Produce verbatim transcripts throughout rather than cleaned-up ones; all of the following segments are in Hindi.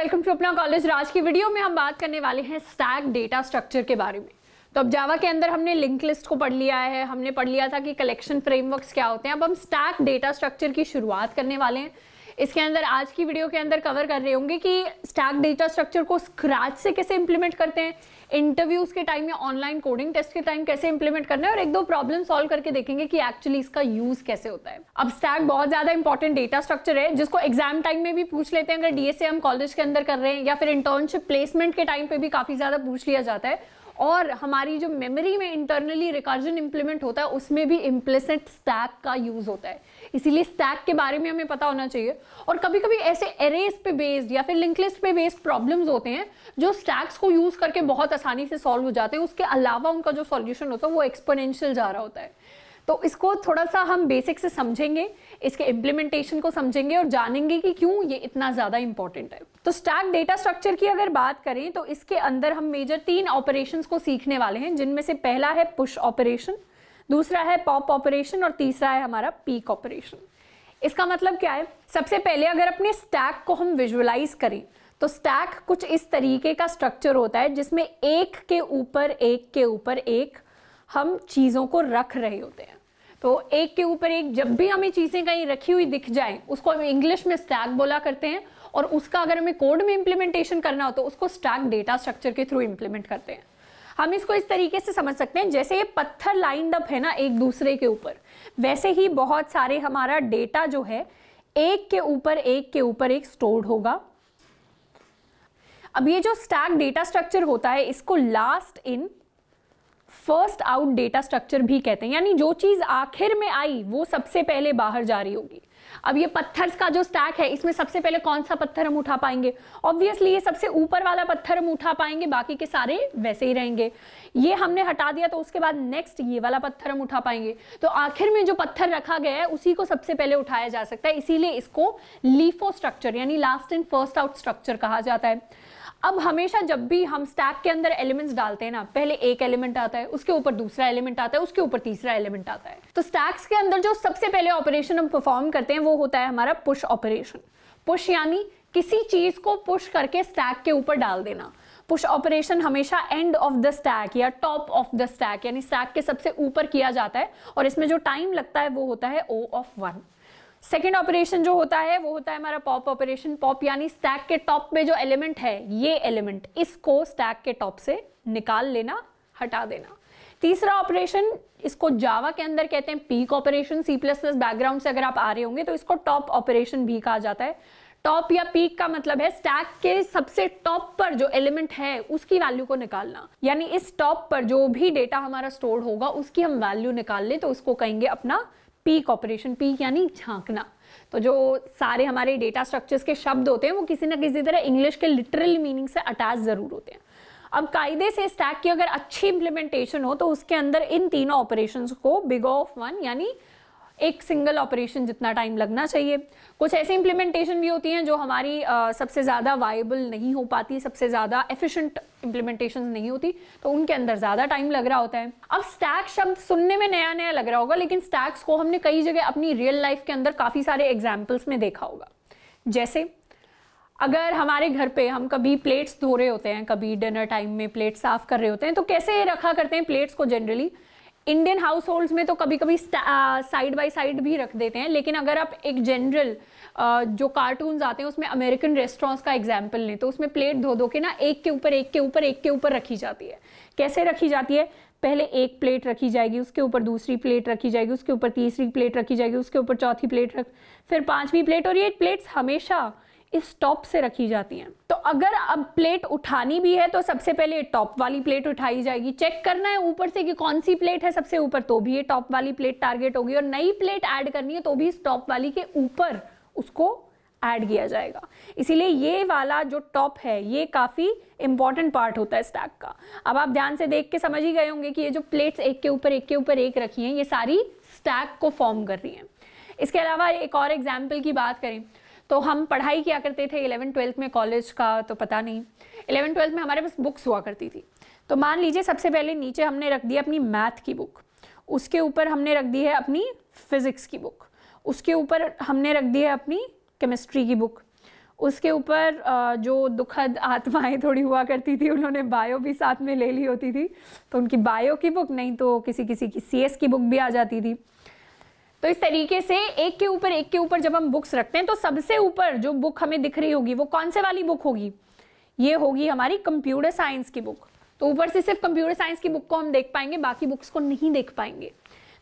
वेलकम टू अपना कॉलेज। आज की वीडियो में हम बात करने वाले हैं स्टैक डेटा स्ट्रक्चर के बारे में। तो अब जावा के अंदर हमने लिंक लिस्ट को पढ़ लिया है, हमने पढ़ लिया था कि कलेक्शन फ्रेमवर्क्स क्या होते हैं। अब हम स्टैक डेटा स्ट्रक्चर की शुरुआत करने वाले हैं। इसके अंदर आज की वीडियो के अंदर कवर कर रहे होंगे कि स्टैक डेटा स्ट्रक्चर को स्क्रैच से कैसे इंप्लीमेंट करते हैं, इंटरव्यूज के टाइम या ऑनलाइन कोडिंग टेस्ट के टाइम कैसे इंप्लीमेंट करना है, और एक दो प्रॉब्लम सॉल्व करके देखेंगे कि एक्चुअली इसका यूज कैसे होता है। अब स्टैक बहुत ज्यादा इंपॉर्टेंट डेटा स्ट्रक्चर है जिसको एग्जाम टाइम में भी पूछ लेते हैं, अगर डीएसए हम कॉलेज के अंदर कर रहे हैं, या फिर इंटर्नशिप प्लेसमेंट के टाइम पे भी काफी ज्यादा पूछ लिया जाता है। और हमारी जो मेमोरी में इंटरनली रिकर्जन इंप्लीमेंट होता है उसमें भी इम्प्लिसिट स्टैक का यूज होता है, इसीलिए स्टैक के बारे में हमें पता होना चाहिए। और कभी कभी ऐसे एरेज पे बेस्ड या फिर लिंक लिस्ट पे बेस्ड प्रॉब्लम्स होते हैं जो स्टैक्स को यूज करके बहुत आसानी से सॉल्व हो जाते हैं, उसके अलावा उनका जो सॉल्यूशन होता है वो एक्सपोनेंशियल जा रहा होता है। तो इसको थोड़ा सा हम बेसिक से समझेंगे, इसके इम्प्लीमेंटेशन को समझेंगे और जानेंगे कि क्यों ये इतना ज़्यादा इंपॉर्टेंट है। तो स्टैक डेटा स्ट्रक्चर की अगर बात करें तो इसके अंदर हम मेजर तीन ऑपरेशंस को सीखने वाले हैं, जिनमें से पहला है पुश ऑपरेशन, दूसरा है पॉप ऑपरेशन और तीसरा है हमारा पीक ऑपरेशन। इसका मतलब क्या है? सबसे पहले अगर अपने स्टैक को हम विजुअलाइज करें तो स्टैक कुछ इस तरीके का स्ट्रक्चर होता है जिसमें एक के ऊपर एक के ऊपर एक हम चीज़ों को रख रहे होते हैं। तो एक के ऊपर एक जब भी हमें चीज़ें कहीं रखी हुई दिख जाएं उसको हम इंग्लिश में स्टैक बोला करते हैं, और उसका अगर हमें कोड में इम्प्लीमेंटेशन करना हो तो उसको स्टैक डेटा स्ट्रक्चर के थ्रू इम्प्लीमेंट करते हैं। हम इसको इस तरीके से समझ सकते हैं जैसे ये पत्थर लाइंड अप है ना एक दूसरे के ऊपर, वैसे ही बहुत सारे हमारा डेटा जो है एक के ऊपर एक के ऊपर एक स्टोर्ड होगा। अब ये जो स्टैक डेटा स्ट्रक्चर होता है इसको last in first out data structure भी कहते हैं, यानी जो चीज़ आखिर में आई वो सबसे पहले बाहर जा रही होगी। अब ये पत्थर्स का जो स्टैक है इसमें सबसे पहले कौन सा पत्थर हम उठा पाएंगे? ऑब्वियसली ये सबसे ऊपर वाला पत्थर हम उठा पाएंगे, बाकी के सारे वैसे ही रहेंगे। ये हमने हटा दिया तो उसके बाद नेक्स्ट ये वाला पत्थर हम उठा पाएंगे। तो आखिर में जो पत्थर रखा गया है उसी को सबसे पहले उठाया जा सकता है, इसीलिए इसको लीफो स्ट्रक्चर यानी last in first out structure कहा जाता है। अब हमेशा जब भी हम स्टैक के अंदर एलिमेंट्स डालते हैं ना, पहले एक एलिमेंट आता है, उसके ऊपर दूसरा एलिमेंट आता है, उसके ऊपर तीसरा एलिमेंट आता है। तो स्टैक्स के अंदर जो सबसे पहले ऑपरेशन हम परफॉर्म करते हैं वो होता है हमारा पुश ऑपरेशन। पुश यानी किसी चीज को पुश करके स्टैक के ऊपर डाल देना। पुश ऑपरेशन हमेशा एंड ऑफ द स्टैक या टॉप ऑफ द स्टैक यानी स्टैक के सबसे ऊपर किया जाता है, और इसमें जो टाइम लगता है वो होता है O of one. Second operation जो होता है वो होता है हमारा पॉप ऑपरेशन। पॉप यानी स्टैक के टॉप पे जो एलिमेंट है ये एलिमेंट, इसको स्टैक के टॉप से निकाल लेना, हटा देना। तीसरा ऑपरेशन, इसको जावा के अंदर कहते हैं peek operation. C plus plus background से अगर आप आ रहे होंगे तो इसको टॉप ऑपरेशन भी कहा जाता है। टॉप या पीक का मतलब है स्टैक के सबसे टॉप पर जो एलिमेंट है उसकी वैल्यू को निकालना, यानी इस टॉप पर जो भी डेटा हमारा स्टोर होगा उसकी हम वैल्यू निकाल लें तो उसको कहेंगे अपना पीक ऑपरेशन। पीक यानी झांकना। तो जो सारे हमारे डेटा स्ट्रक्चर्स के शब्द होते हैं वो किसी ना किसी तरह इंग्लिश के लिटरल मीनिंग से अटैच ज़रूर होते हैं। अब कायदे से स्टैक की अगर अच्छी इंप्लीमेंटेशन हो तो उसके अंदर इन तीनों ऑपरेशंस को बिग ऑफ वन यानी एक सिंगल ऑपरेशन जितना टाइम लगना चाहिए। कुछ ऐसे इंप्लीमेंटेशन भी होती हैं जो हमारी आ, सबसे ज़्यादा वायबल नहीं हो पाती, सबसे ज़्यादा एफिशिएंट इंप्लीमेंटेशन नहीं होती, तो उनके अंदर ज़्यादा टाइम लग रहा होता है। अब स्टैक शब्द सुनने में नया नया लग रहा होगा, लेकिन स्टैक्स को हमने कई जगह अपनी रियल लाइफ के अंदर काफ़ी सारे एग्जाम्पल्स में देखा होगा। जैसे अगर हमारे घर पे हम कभी प्लेट्स धो रहे होते हैं, कभी डिनर टाइम में प्लेट साफ़ कर रहे होते हैं, तो कैसे रखा करते हैं प्लेट्स को? जनरली इंडियन हाउस होल्ड्स में तो कभी कभी साइड बाय साइड भी रख देते हैं, लेकिन अगर आप एक जनरल जो कार्टून्स आते हैं उसमें अमेरिकन रेस्टोरेंट्स का एग्जाम्पल लें तो उसमें प्लेट धो धो के ना एक के ऊपर एक के ऊपर एक के ऊपर रखी जाती है। कैसे रखी जाती है? पहले एक प्लेट रखी जाएगी, उसके ऊपर दूसरी प्लेट रखी जाएगी, उसके ऊपर तीसरी प्लेट रखी जाएगी, उसके ऊपर चौथी प्लेट रख फिर पाँचवीं प्लेट, और ये प्लेट्स हमेशा इस टॉप से रखी जाती हैं। तो अगर अब प्लेट उठानी भी है तो सबसे पहले टॉप वाली प्लेट उठाई जाएगी। चेक करना है ऊपर से कि कौन सी प्लेट है सबसे ऊपर तो भी ये टॉप वाली प्लेट टारगेट होगी, और नई प्लेट ऐड करनी है तो भी इस टॉप वाली के ऊपर उसको ऐड किया जाएगा। इसीलिए ये वाला जो टॉप है ये काफ़ी इंपॉर्टेंट पार्ट होता है स्टैक का। अब आप ध्यान से देख के समझ ही गए होंगे कि ये जो प्लेट्स एक के ऊपर एक के ऊपर एक रखी हैं ये सारी स्टैक को फॉर्म कर रही हैं। इसके अलावा एक और एग्जाम्पल की बात करें तो हम पढ़ाई किया करते थे इलेवन ट्वेल्थ में, कॉलेज का तो पता नहीं, इलेवन ट्वेल्थ में हमारे पास बुक्स हुआ करती थी। तो मान लीजिए सबसे पहले नीचे हमने रख दी अपनी मैथ की बुक, उसके ऊपर हमने रख दी है अपनी फिज़िक्स की बुक, उसके ऊपर हमने रख दी है अपनी केमिस्ट्री की बुक, उसके ऊपर जो दुखद आत्माएं थोड़ी हुआ करती थी उन्होंने बायो भी साथ में ले ली होती थी, तो उनकी बायो की बुक नहीं तो किसी किसी की सीएस की बुक भी आ जाती थी। तो इस तरीके से एक के ऊपर एक के ऊपर जब हम बुक्स रखते हैं तो सबसे ऊपर जो बुक हमें दिख रही होगी वो कौन से वाली बुक होगी, ये होगी हमारी कंप्यूटर साइंस की बुक। तो ऊपर से सिर्फ कंप्यूटर साइंस की बुक को हम देख पाएंगे, बाकी बुक्स को नहीं देख पाएंगे।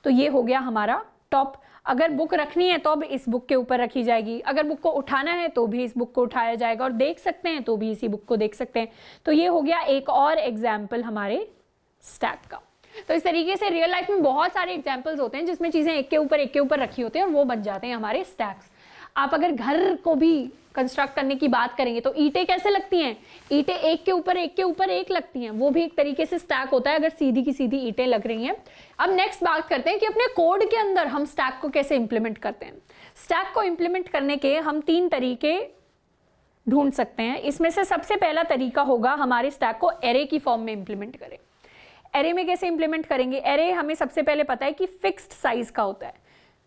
तो ये हो गया हमारा टॉप। अगर बुक रखनी है तो अब इस बुक के ऊपर रखी जाएगी, अगर बुक को उठाना है तो भी इस बुक को उठाया जाएगा, और देख सकते हैं तो भी इसी बुक को देख सकते हैं। तो ये हो गया एक और एग्जाम्पल हमारे स्टैक का। तो इस तरीके से रियल लाइफ में बहुत सारे एग्जाम्पल्स होते हैं जिसमें चीज़ें एक के ऊपर एक के ऊपर रखी होती हैं और वो बन जाते हैं हमारे स्टैक्स। आप अगर घर को भी कंस्ट्रक्ट करने की बात करेंगे तो ईंटें कैसे लगती हैं, ईंटें एक के ऊपर एक के ऊपर एक लगती हैं, वो भी एक तरीके से स्टैक होता है अगर सीधी की सीधी ईंटें लग रही हैं। अब नेक्स्ट बात करते हैं कि अपने कोड के अंदर हम स्टैक को कैसे इंप्लीमेंट करते हैं। स्टैक को इंप्लीमेंट करने के हम तीन तरीके ढूंढ सकते हैं। इसमें से सबसे पहला तरीका होगा हमारे स्टैक को एरे की फॉर्म में इंप्लीमेंट करें। एरे में कैसे इंप्लीमेंट करेंगे, एरे हमें सबसे पहले पता है कि फिक्स्ड साइज का होता है,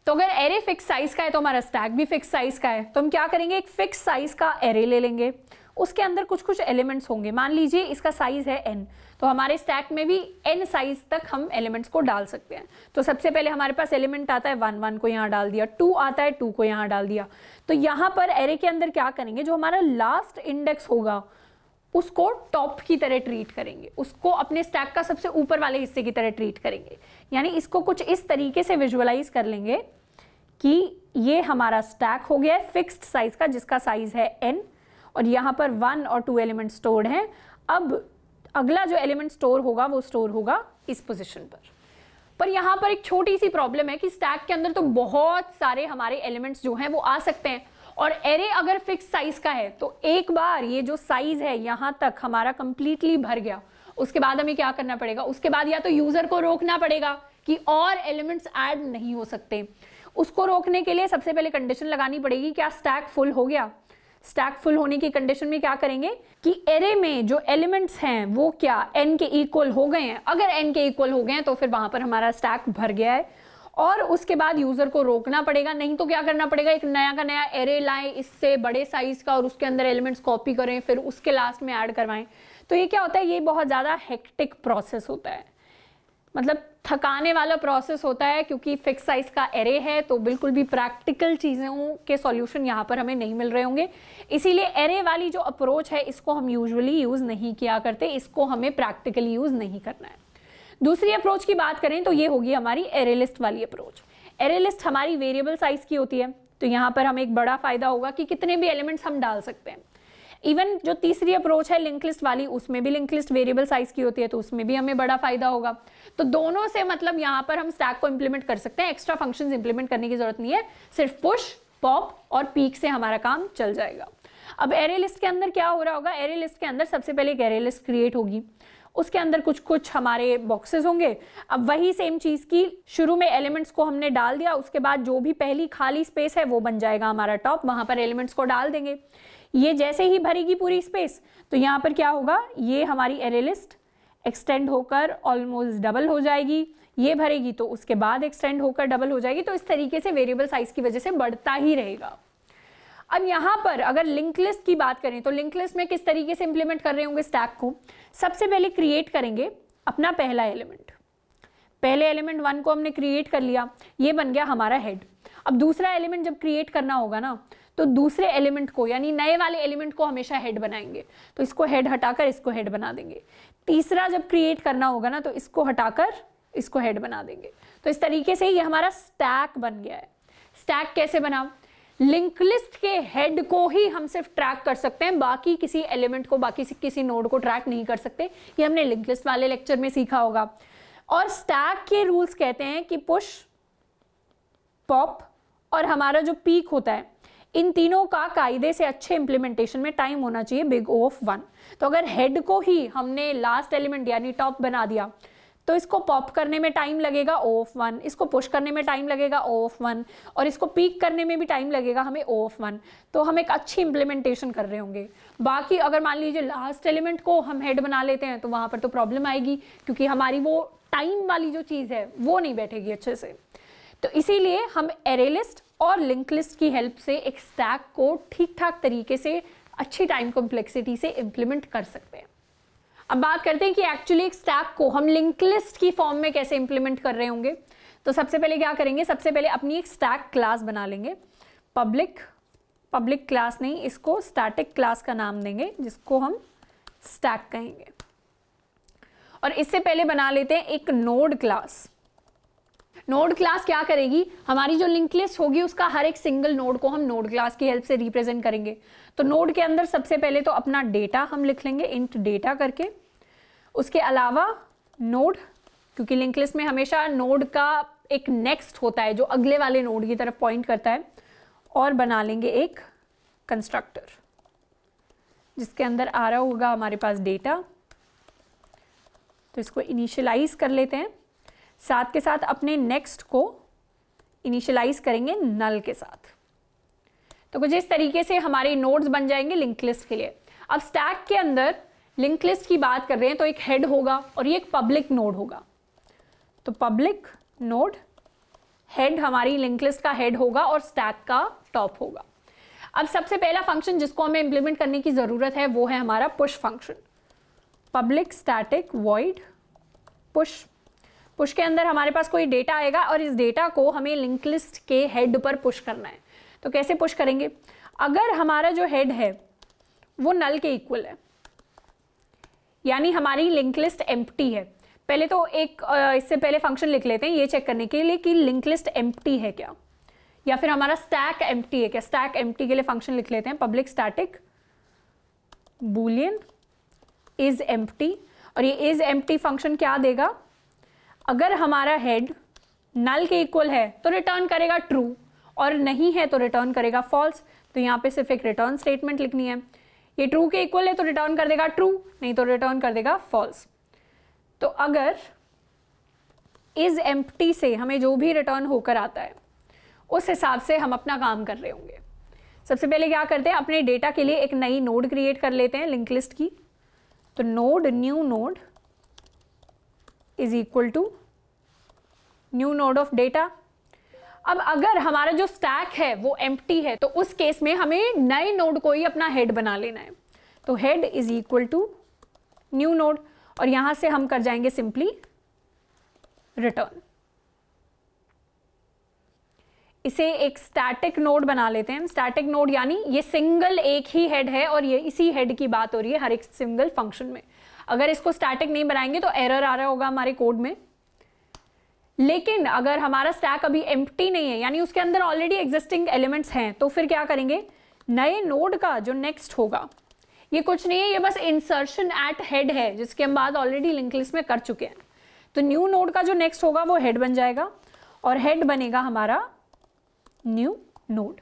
तो अगर एरे फिक्स साइज का है तो हमारा स्टैक भी फिक्स साइज का है। तो हम क्या करेंगे, एक फिक्स साइज का एरे ले लेंगे, उसके अंदर कुछ कुछ एलिमेंट्स होंगे। मान लीजिए इसका साइज है एन, तो हमारे स्टैक में भी एन साइज तक हम एलिमेंट्स को डाल सकते हैं। तो सबसे पहले हमारे पास एलिमेंट आता है वन, वन को यहाँ डाल दिया, टू आता है, टू को यहाँ डाल दिया। तो यहाँ पर एरे के अंदर क्या करेंगे, जो हमारा लास्ट इंडेक्स होगा उसको टॉप की तरह ट्रीट करेंगे, उसको अपने स्टैक का सबसे ऊपर वाले हिस्से की तरह ट्रीट करेंगे। यानी इसको कुछ इस तरीके से विजुअलाइज कर लेंगे कि ये हमारा स्टैक हो गया है फिक्स्ड साइज का, जिसका साइज है एन, और यहाँ पर वन और टू एलिमेंट स्टोर्ड हैं। अब अगला जो एलिमेंट स्टोर होगा वो स्टोर होगा इस पोजिशन पर। पर यहाँ पर एक छोटी सी प्रॉब्लम है कि स्टैक के अंदर तो बहुत सारे हमारे एलिमेंट्स जो हैं वो आ सकते हैं, और एरे अगर फिक्स साइज का है तो एक बार ये जो साइज है यहाँ तक हमारा कंप्लीटली भर गया, उसके बाद हमें क्या करना पड़ेगा, उसके बाद या तो यूजर को रोकना पड़ेगा कि और एलिमेंट्स ऐड नहीं हो सकते। उसको रोकने के लिए सबसे पहले कंडीशन लगानी पड़ेगी, क्या स्टैक फुल हो गया। स्टैक फुल होने की कंडीशन में क्या करेंगे कि एरे में जो एलिमेंट्स हैं वो क्या एन के इक्वल हो गए हैं, अगर एन के इक्वल हो गए हैं तो फिर वहां पर हमारा स्टैक भर गया है, और उसके बाद यूजर को रोकना पड़ेगा। नहीं तो क्या करना पड़ेगा, एक नया का नया एरे लाएं इससे बड़े साइज का और उसके अंदर एलिमेंट्स कॉपी करें, फिर उसके लास्ट में ऐड करवाएं। तो ये क्या होता है, ये बहुत ज़्यादा हेक्टिक प्रोसेस होता है, मतलब थकाने वाला प्रोसेस होता है, क्योंकि फिक्स साइज का एरे है तो बिल्कुल भी प्रैक्टिकल चीज़ों के सॉल्यूशन यहाँ पर हमें नहीं मिल रहे होंगे। इसीलिए एरे वाली जो अप्रोच है इसको हम यूजुअली यूज़ नहीं किया करते, इसको हमें प्रैक्टिकली यूज़ नहीं करना है। दूसरी अप्रोच की बात करें तो ये होगी हमारी एरे लिस्ट वाली अप्रोच। एरे लिस्ट हमारी वेरिएबल साइज की होती है, तो यहाँ पर हमें एक बड़ा फायदा होगा कि कितने भी एलिमेंट्स हम डाल सकते हैं। इवन जो तीसरी अप्रोच है लिंक लिस्ट वाली, उसमें भी लिंक लिस्ट वेरिएबल साइज की होती है, तो उसमें भी हमें बड़ा फायदा होगा। तो दोनों से मतलब यहाँ पर हम स्टैक को इंप्लीमेंट कर सकते हैं, एक्स्ट्रा फंक्शंस इंप्लीमेंट करने की जरूरत नहीं है, सिर्फ पुश, पॉप और पीक से हमारा काम चल जाएगा। अब एरे लिस्ट के अंदर क्या हो रहा होगा, एरे लिस्ट के अंदर सबसे पहले एक एरे लिस्ट क्रिएट होगी, उसके अंदर कुछ कुछ हमारे बॉक्सेस होंगे। अब वही सेम चीज़ की शुरू में एलिमेंट्स को हमने डाल दिया, उसके बाद जो भी पहली खाली स्पेस है वो बन जाएगा हमारा टॉप, वहाँ पर एलिमेंट्स को डाल देंगे। ये जैसे ही भरेगी पूरी स्पेस तो यहाँ पर क्या होगा, ये हमारी एरे लिस्ट एक्सटेंड होकर ऑलमोस्ट डबल हो जाएगी, ये भरेगी तो उसके बाद एक्सटेंड होकर डबल हो जाएगी। तो इस तरीके से वेरिएबल साइज की वजह से बढ़ता ही रहेगा। अब यहाँ पर अगर लिंक लिस्ट की बात करें तो लिंक लिस्ट में किस तरीके से इंप्लीमेंट कर रहे होंगे स्टैक को, सबसे पहले क्रिएट करेंगे अपना पहला एलिमेंट। पहले एलिमेंट वन को हमने क्रिएट कर लिया, ये बन गया हमारा हेड। अब दूसरा एलिमेंट जब क्रिएट करना होगा ना तो दूसरे एलिमेंट को यानी नए वाले एलिमेंट को हमेशा हेड बनाएंगे, तो इसको हेड हटाकर इसको हेड बना देंगे। तीसरा जब क्रिएट करना होगा ना तो इसको हटाकर इसको हेड बना देंगे। तो इस तरीके से ये हमारा स्टैक बन गया है। स्टैक कैसे बना, लिंक लिस्ट के हेड को ही हम सिर्फ ट्रैक कर सकते हैं, बाकी किसी एलिमेंट को, बाकी किसी नोड को ट्रैक नहीं कर सकते। ये हमने लिंक लिस्ट वाले लेक्चर में सीखा होगा। और स्टैक के रूल्स कहते हैं कि पुश, पॉप और हमारा जो पीक होता है, इन तीनों का कायदे से अच्छे इंप्लीमेंटेशन में टाइम होना चाहिए, बिग ओ ऑफ वन। तो अगर हेड को ही हमने लास्ट एलिमेंट यानी टॉप बना दिया तो इसको पॉप करने में टाइम लगेगा ओ ऑफ वन, इसको पुश करने में टाइम लगेगा ओ ऑफ वन, और इसको पीक करने में भी टाइम लगेगा हमें ओ ऑफ वन। तो हम एक अच्छी इंप्लीमेंटेशन कर रहे होंगे। बाकी अगर मान लीजिए लास्ट एलिमेंट को हम हेड बना लेते हैं तो वहाँ पर तो प्रॉब्लम आएगी, क्योंकि हमारी वो टाइम वाली जो चीज़ है वो नहीं बैठेगी अच्छे से। तो इसीलिए हम एरे लिस्ट और लिंक लिस्ट की हेल्प से एक स्टैक को ठीक ठाक तरीके से अच्छी टाइम कॉम्प्लेक्सिटी से इम्प्लीमेंट कर सकते हैं। अब बात करते हैं कि एक्चुअली एक स्टैक को हम लिंक लिस्ट की फॉर्म में कैसे इम्प्लीमेंट कर रहे होंगे। तो सबसे पहले क्या करेंगे, सबसे पहले अपनी एक स्टैक क्लास बना लेंगे। पब्लिक पब्लिक क्लास नहीं, इसको स्टैटिक क्लास का नाम देंगे जिसको हम स्टैक कहेंगे। और इससे पहले बना लेते हैं एक नोड क्लास। नोड क्लास क्या करेगी, हमारी जो लिंक लिस्ट होगी उसका हर एक सिंगल नोड को हम नोड क्लास की हेल्प से रिप्रेजेंट करेंगे। तो नोड के अंदर सबसे पहले तो अपना डेटा हम लिख लेंगे, इंट डेटा करके। उसके अलावा नोड, क्योंकि लिंक लिस्ट में हमेशा नोड का एक नेक्स्ट होता है जो अगले वाले नोड की तरफ पॉइंट करता है। और बना लेंगे एक कंस्ट्रक्टर जिसके अंदर आ रहा होगा हमारे पास डेटा। तो इसको इनिशियलाइज कर लेते हैं, साथ के साथ अपने नेक्स्ट को इनिशियलाइज करेंगे नल के साथ। तो कुछ इस तरीके से हमारे नोड्स बन जाएंगे लिंक लिस्ट के लिए। अब स्टैक के अंदर लिंक लिस्ट की बात कर रहे हैं तो एक हेड होगा और ये एक पब्लिक नोड होगा। तो पब्लिक नोड हेड हमारी लिंक लिस्ट का हेड होगा और स्टैक का टॉप होगा। अब सबसे पहला फंक्शन जिसको हमें इंप्लीमेंट करने की ज़रूरत है वो है हमारा push function. Public static void push. Push के अंदर हमारे पास कोई डेटा आएगा और इस डेटा को हमें लिंक लिस्ट के हेड पर पुश करना है। तो कैसे पुश करेंगे, अगर हमारा जो हेड है वो नल के इक्वल है यानी हमारी लिंक लिस्ट एम्प्टी है। पहले तो एक इससे पहले फंक्शन लिख लेते हैं ये चेक करने के लिए कि लिंक लिस्ट एम्प्टी है क्या या फिर हमारा स्टैक एम्प्टी है क्या। स्टैक एम्प्टी के लिए फंक्शन लिख लेते हैं, public static boolean is empty. और ये इज एम्प्टी फंक्शन क्या देगा, अगर हमारा हेड नल के इक्वल है तो रिटर्न करेगा ट्रू और नहीं है तो रिटर्न करेगा फॉल्स। तो यहाँ पे सिर्फ एक रिटर्न स्टेटमेंट लिखनी है। ये ट्रू के इक्वल है तो रिटर्न कर देगा ट्रू, नहीं तो रिटर्न कर देगा फॉल्स। तो अगर इज एम्प्टी से हमें जो भी रिटर्न होकर आता है उस हिसाब से हम अपना काम कर रहे होंगे। सबसे पहले क्या करते हैं, अपने डेटा के लिए एक नई नोड क्रिएट कर लेते हैं लिंक लिस्ट की। तो node new node is equal to new node of data. अब अगर हमारा जो स्टैक है वो एम्प्टी है तो उस केस में हमें नए नोड को ही अपना हेड बना लेना है। तो head is equal to new node और यहां से हम कर जाएंगे सिंपली रिटर्न। इसे एक स्टैटिक नोड बना लेते हैं। स्टैटिक नोड यानी ये सिंगल एक ही हेड है और ये इसी हेड की बात हो रही है हर एक सिंगल फंक्शन में। अगर इसको स्टैटिक नहीं बनाएंगे तो एरर आ रहा होगा हमारे कोड में। लेकिन अगर हमारा स्टैक अभी एम्प्टी नहीं है यानी उसके अंदर ऑलरेडी एग्जिस्टिंग एलिमेंट्स हैं तो फिर क्या करेंगे, नए नोड का जो नेक्स्ट होगा ये कुछ नहीं है, ये बस इंसर्शन एट हेड है जिसकी हम बात ऑलरेडी लिंक लिस्ट में कर चुके हैं। तो न्यू नोड का जो नेक्स्ट होगा वो हेड बन जाएगा और हेड बनेगा हमारा न्यू नोड।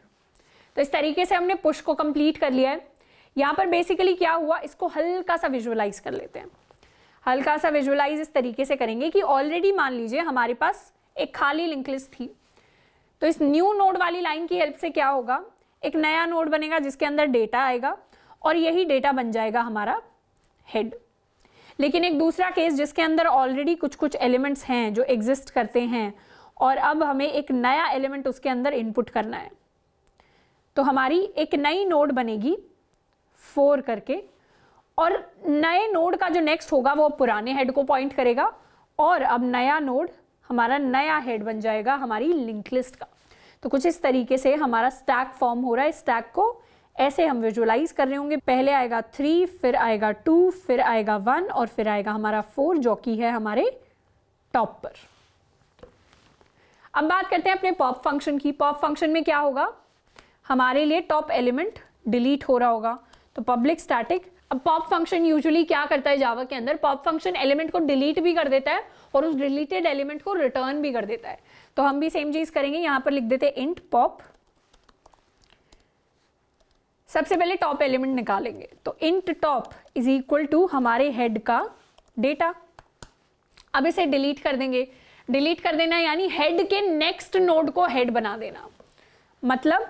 तो इस तरीके से हमने पुश को कंप्लीट कर लिया है। यहाँ पर बेसिकली क्या हुआ, इसको हल्का सा विजुअलाइज कर लेते हैं। हल्का सा विजुअलाइज इस तरीके से करेंगे कि ऑलरेडी मान लीजिए हमारे पास एक खाली लिंक लिस्ट थी। तो इस न्यू नोड वाली लाइन की हेल्प से क्या होगा, एक नया नोड बनेगा जिसके अंदर डेटा आएगा और यही डेटा बन जाएगा हमारा हेड। लेकिन एक दूसरा केस जिसके अंदर ऑलरेडी कुछ कुछ एलिमेंट्स हैं जो एग्जिस्ट करते हैं और अब हमें एक नया एलिमेंट उसके अंदर इनपुट करना है। तो हमारी एक नई नोड बनेगी फोर करके और नए नोड का जो नेक्स्ट होगा वो पुराने हेड को पॉइंट करेगा और अब नया नोड हमारा नया हेड बन जाएगा हमारी लिंक लिस्ट का। तो कुछ इस तरीके से हमारा स्टैक फॉर्म हो रहा है। स्टैक को ऐसे हम विजुअलाइज कर रहे होंगे, पहले आएगा थ्री, फिर आएगा टू, फिर आएगा वन और फिर आएगा हमारा फोर जो कि है हमारे टॉप पर। अब बात करते हैं अपने पॉप फंक्शन की। पॉप फंक्शन में क्या होगा, हमारे लिए टॉप एलिमेंट डिलीट हो रहा होगा। तो पब्लिक स्टैटिक, अब पॉप फंक्शन यूजुअली क्या करता है जावा के अंदर, पॉप फंक्शन एलिमेंट को डिलीट भी कर देता है और उस डिलीटेड एलिमेंट को रिटर्न भी कर देता है। तो हम भी सेम चीज करेंगे, यहाँ पर लिख देते हैं इंट पॉप। सबसे पहले टॉप एलिमेंट निकालेंगे तो int top is equal to हमारे हेड का डेटा। अब इसे डिलीट कर देंगे। डिलीट कर देना यानी हेड के नेक्स्ट नोड को हेड बना देना। मतलब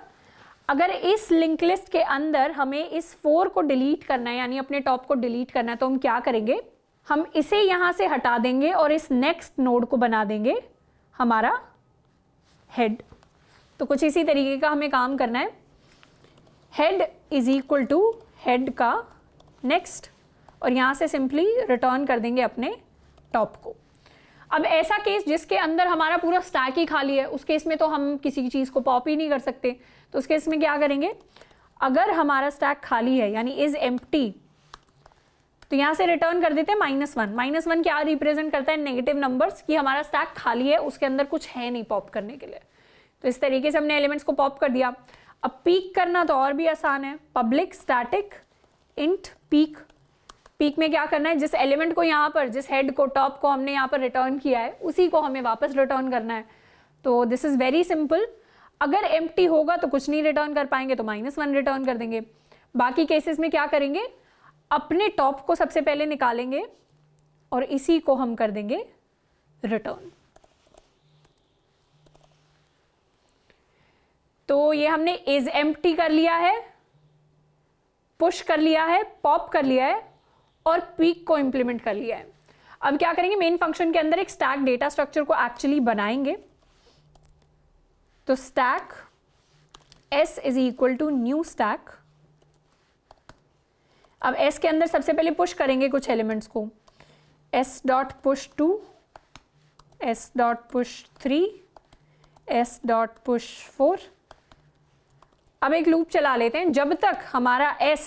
अगर इस लिंक लिस्ट के अंदर हमें इस फोर को डिलीट करना है यानी अपने टॉप को डिलीट करना है तो हम क्या करेंगे, हम इसे यहाँ से हटा देंगे और इस नेक्स्ट नोड को बना देंगे हमारा हेड। तो कुछ इसी तरीके का हमें काम करना है. Head is equal to head का नेक्स्ट और यहाँ से सिंपली रिटर्न कर देंगे अपने टॉप को. अब ऐसा केस जिसके अंदर हमारा पूरा स्टैक ही खाली है, उस केस में तो हम किसी की चीज़ को पॉप ही नहीं कर सकते. तो उस केस में क्या करेंगे, अगर हमारा स्टैक खाली है यानी इज एम्प्टी, तो यहाँ से रिटर्न कर देते हैं माइनस वन. माइनस वन क्या रिप्रेजेंट करता है, नेगेटिव नंबर्स, कि हमारा स्टैक खाली है, उसके अंदर कुछ है नहीं पॉप करने के लिए. तो इस तरीके से हमने एलिमेंट्स को पॉप कर दिया. अब पीक करना तो और भी आसान है. Public static int peek. Peek में क्या करना है, जिस एलिमेंट को यहाँ पर, जिस हेड को, टॉप को हमने यहाँ पर रिटर्न किया है, उसी को हमें वापस रिटर्न करना है. तो दिस इज़ वेरी सिंपल. अगर एम्प्टी होगा तो कुछ नहीं रिटर्न कर पाएंगे, तो माइनस वन रिटर्न कर देंगे. बाकी केसेस में क्या करेंगे, अपने टॉप को सबसे पहले निकालेंगे और इसी को हम कर देंगे रिटर्न. तो ये हमने इज एम्प्टी कर लिया है, पुश कर लिया है, पॉप कर लिया है और पीक को इंप्लीमेंट कर लिया है. अब क्या करेंगे, मेन फंक्शन के अंदर एक स्टैक डेटा स्ट्रक्चर को एक्चुअली बनाएंगे. तो stack S is equal to new stack. अब एस के अंदर सबसे पहले पुश करेंगे कुछ एलिमेंट्स को. S dot push two, S dot push three, S dot push four. अब एक लूप चला लेते हैं जब तक हमारा एस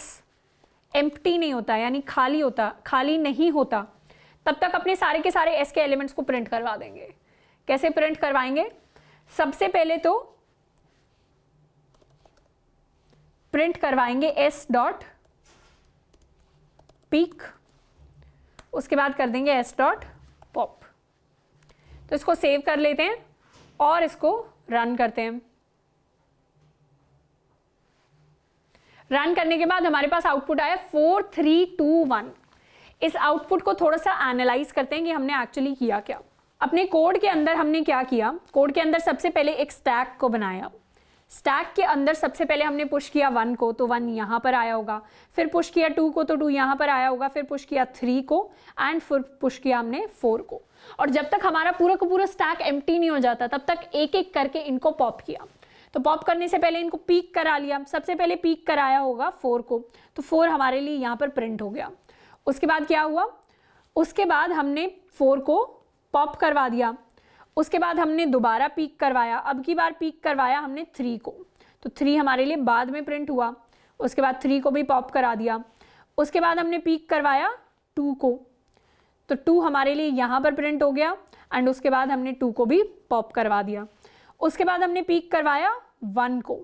एम्प्टी नहीं होता, यानी खाली होता खाली नहीं होता, तब तक अपने सारे के सारे एस के एलिमेंट्स को प्रिंट करवा देंगे. कैसे प्रिंट करवाएंगे, सबसे पहले तो प्रिंट करवाएंगे एस डॉट पीक, उसके बाद कर देंगे एस डॉट पॉप. तो इसको सेव कर लेते हैं और इसको रन करते हैं. रन करने के बाद हमारे पास आउटपुट आया फोर थ्री टू वन. इस आउटपुट को थोड़ा सा एनालाइज करते हैं कि हमने एक्चुअली किया क्या. अपने कोड के अंदर हमने क्या किया, कोड के अंदर सबसे पहले एक स्टैक को बनाया. स्टैक के अंदर सबसे पहले हमने पुश किया वन को, तो वन यहाँ पर आया होगा. फिर पुश किया टू को, तो टू यहाँ पर आया होगा. फिर पुश किया थ्री को एंड फिर पुश किया हमने फोर को. और जब तक हमारा पूरा का पूरा स्टैक एम्प्टी नहीं हो जाता, तब तक एक एक करके इनको पॉप किया. तो पॉप करने से पहले इनको पीक करा लिया. सबसे पहले पीक कराया होगा फोर को, तो फोर हमारे लिए यहाँ पर प्रिंट हो गया. उसके बाद क्या हुआ, उसके बाद हमने फोर को पॉप करवा दिया. उसके बाद हमने दोबारा पीक करवाया. अब की बार पीक करवाया हमने थ्री को, तो थ्री हमारे लिए बाद में प्रिंट हुआ. उसके बाद थ्री को भी पॉप करा दिया. उसके बाद हमने पीक करवाया टू को, तो टू हमारे लिए यहाँ पर प्रिंट हो गया एंड उसके बाद हमने टू को भी पॉप करवा दिया. उसके बाद हमने पीक करवाया वन को.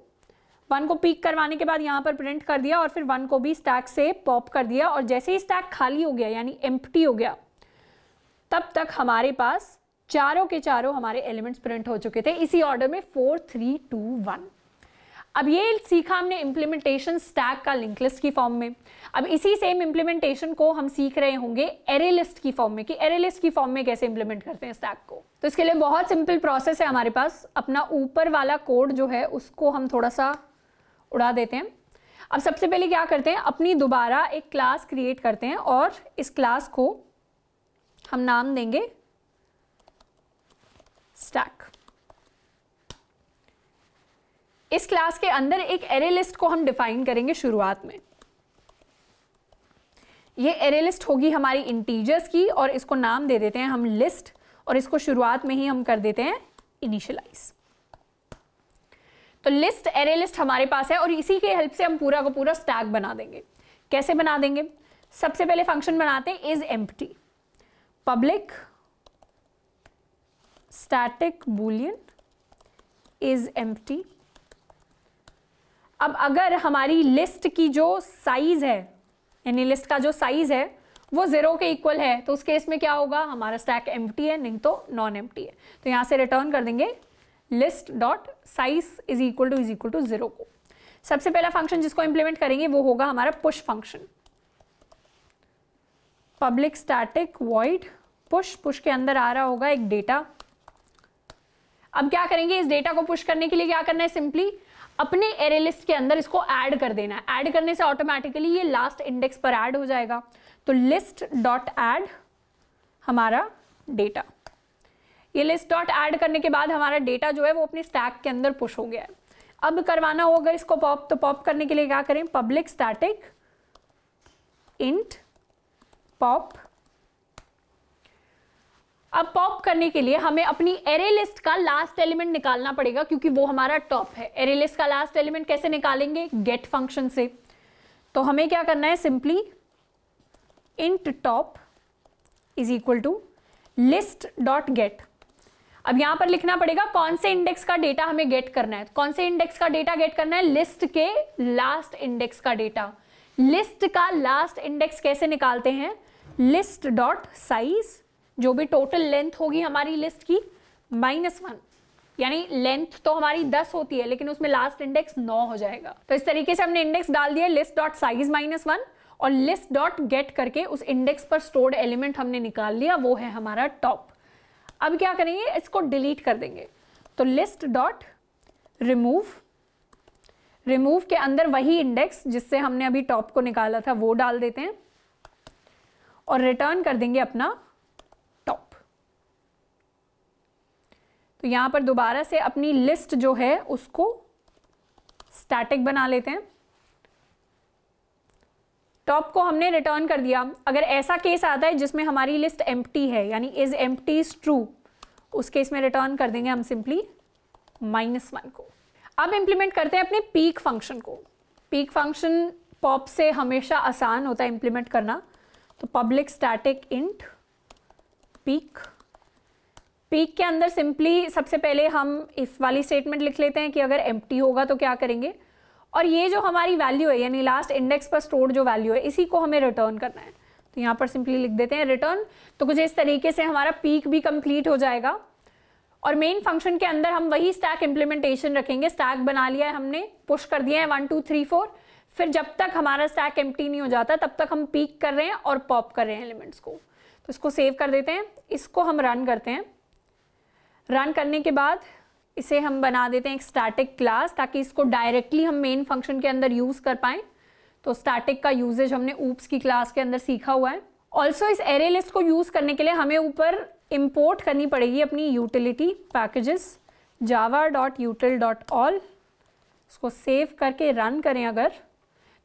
वन को पीक करवाने के बाद यहाँ पर प्रिंट कर दिया और फिर वन को भी स्टैक से पॉप कर दिया. और जैसे ही स्टैक खाली हो गया यानी एम्प्टी हो गया, तब तक हमारे पास चारों के चारों हमारे एलिमेंट्स प्रिंट हो चुके थे इसी ऑर्डर में फोर थ्री टू वन. अब ये सीखा हमने इम्प्लीमेंटेशन स्टैक का लिंक लिस्ट की फॉर्म में. अब इसी सेम इम्प्लीमेंटेशन को हम सीख रहे होंगे एरे लिस्ट की फॉर्म में, कि एरे लिस्ट की फॉर्म में कैसे इम्प्लीमेंट करते हैं स्टैक को. तो इसके लिए बहुत सिंपल प्रोसेस है हमारे पास. अपना ऊपर वाला कोड जो है उसको हम थोड़ा सा उड़ा देते हैं. अब सबसे पहले क्या करते हैं, अपनी दोबारा एक क्लास क्रिएट करते हैं और इस क्लास को हम नाम देंगे स्टैक. इस क्लास के अंदर एक एरे लिस्ट को हम डिफाइन करेंगे शुरुआत में. ये एरे लिस्ट होगी हमारी इंटीजर्स की और इसको नाम दे देते हैं हम लिस्ट और इसको शुरुआत में ही हम कर देते हैं इनिशियलाइज. तो लिस्ट एरे लिस्ट हमारे पास है और इसी के हेल्प से हम पूरा का पूरा स्टैक बना देंगे. कैसे बना देंगे, सबसे पहले फंक्शन बनाते हैं is empty. Public static boolean is empty. अब अगर हमारी लिस्ट की जो साइज है यानी लिस्ट का जो साइज है वो जीरो के इक्वल है, तो उस केस में क्या होगा, हमारा स्टैक एम्प्टी है, नहीं तो नॉन एम्प्टी है. तो यहाँ से रिटर्न कर देंगे list dot size is equal to is equal to zero को. सबसे पहला फंक्शन जिसको इम्प्लीमेंट करेंगे वो होगा हमारा push function. Public static void push. Push के अंदर आ रहा होगा एक डेटा. अब क्या करेंगे, इस डेटा को पुश करने के लिए क्या करना है, सिंपली अपने एरे लिस्ट के अंदर इसको ऐड कर देना है. ऐड करने से ऑटोमेटिकली ये लास्ट इंडेक्स पर ऐड हो जाएगा. तो लिस्ट डॉट ऐड हमारा डेटा. ये लिस्ट डॉट ऐड करने के बाद हमारा डेटा जो है वो अपनी स्टैक के अंदर पुश हो गया है। अब करवाना हो अगर इसको पॉप, तो पॉप करने के लिए क्या करें, पब्लिक स्टैटिक इंट पॉप। अब पॉप करने के लिए हमें अपनी एरे लिस्ट का लास्ट एलिमेंट निकालना पड़ेगा क्योंकि वो हमारा टॉप है। एरे लिस्ट का लास्ट एलिमेंट कैसे निकालेंगे, गेट फंक्शन से। तो हमें क्या करना है, simply int top is equal to list dot get. अब यहाँ पर लिखना पड़ेगा कौन से इंडेक्स का डेटा हमें गेट करना है। कौन से इंडेक्स का डेटा गेट करना है, लिस्ट के लास्ट इंडेक्स का डेटा। लिस्ट का लास्ट इंडेक्स कैसे निकालते हैं, लिस्ट डॉट साइज, जो भी टोटल लेंथ होगी हमारी लिस्ट की, माइनस वन। यानी लेंथ तो हमारी दस होती है लेकिन उसमें लास्ट इंडेक्स नौ हो जाएगा। तो इस तरीके से हमने इंडेक्स डाल दिया list dot size minus one, और लिस्ट डॉट गेट करके उस इंडेक्स पर स्टोर्ड एलिमेंट हमने निकाल लिया, वो है हमारा टॉप। अब क्या करेंगे, इसको डिलीट कर देंगे। तो लिस्ट डॉट रिमूव, रिमूव के अंदर वही इंडेक्स जिससे हमने अभी टॉप को निकाला था वो डाल देते हैं, और रिटर्न कर देंगे अपना टॉप। तो यहाँ पर दोबारा से अपनी लिस्ट जो है उसको स्टैटिक बना लेते हैं। टॉप को हमने रिटर्न कर दिया। अगर ऐसा केस आता है जिसमें हमारी लिस्ट एम्प्टी है, यानी इज एम्प्टी इज ट्रू, उस केस में रिटर्न कर देंगे हम सिंपली माइनस वन को। अब इम्प्लीमेंट करते हैं अपने पीक फंक्शन को। पीक फंक्शन पॉप से हमेशा आसान होता है इम्प्लीमेंट करना। तो public static int peek. Peek के अंदर सिंपली सबसे पहले हम इस वाली स्टेटमेंट लिख लेते हैं कि अगर एम्प्टी होगा तो क्या करेंगे, और ये जो हमारी वैल्यू है यानी लास्ट इंडेक्स पर स्टोर्ड जो वैल्यू है इसी को हमें रिटर्न करना है। तो यहाँ पर सिंपली लिख देते हैं रिटर्न। तो कुछ इस तरीके से हमारा पीक भी कंप्लीट हो जाएगा। और मेन फंक्शन के अंदर हम वही स्टैक इम्प्लीमेंटेशन रखेंगे। स्टैक बना लिया है हमने, पुश कर दिया है वन टू थ्री फोर, फिर जब तक हमारा स्टैक एम्प्टी नहीं हो जाता तब तक हम पीक कर रहे हैं और पॉप कर रहे हैं एलिमेंट्स को। तो इसको सेव कर देते हैं, इसको हम रन करते हैं। रन करने के बाद इसे हम बना देते हैं एक स्टैटिक क्लास ताकि इसको डायरेक्टली हम मेन फंक्शन के अंदर यूज़ कर पाएँ। तो स्टैटिक का यूजेज हमने ऊप्स की क्लास के अंदर सीखा हुआ है। ऑल्सो इस एरे लिस्ट को यूज़ करने के लिए हमें ऊपर इम्पोर्ट करनी पड़ेगी अपनी utility packages, Java dot util dot all. इसको सेव करके रन करें अगर,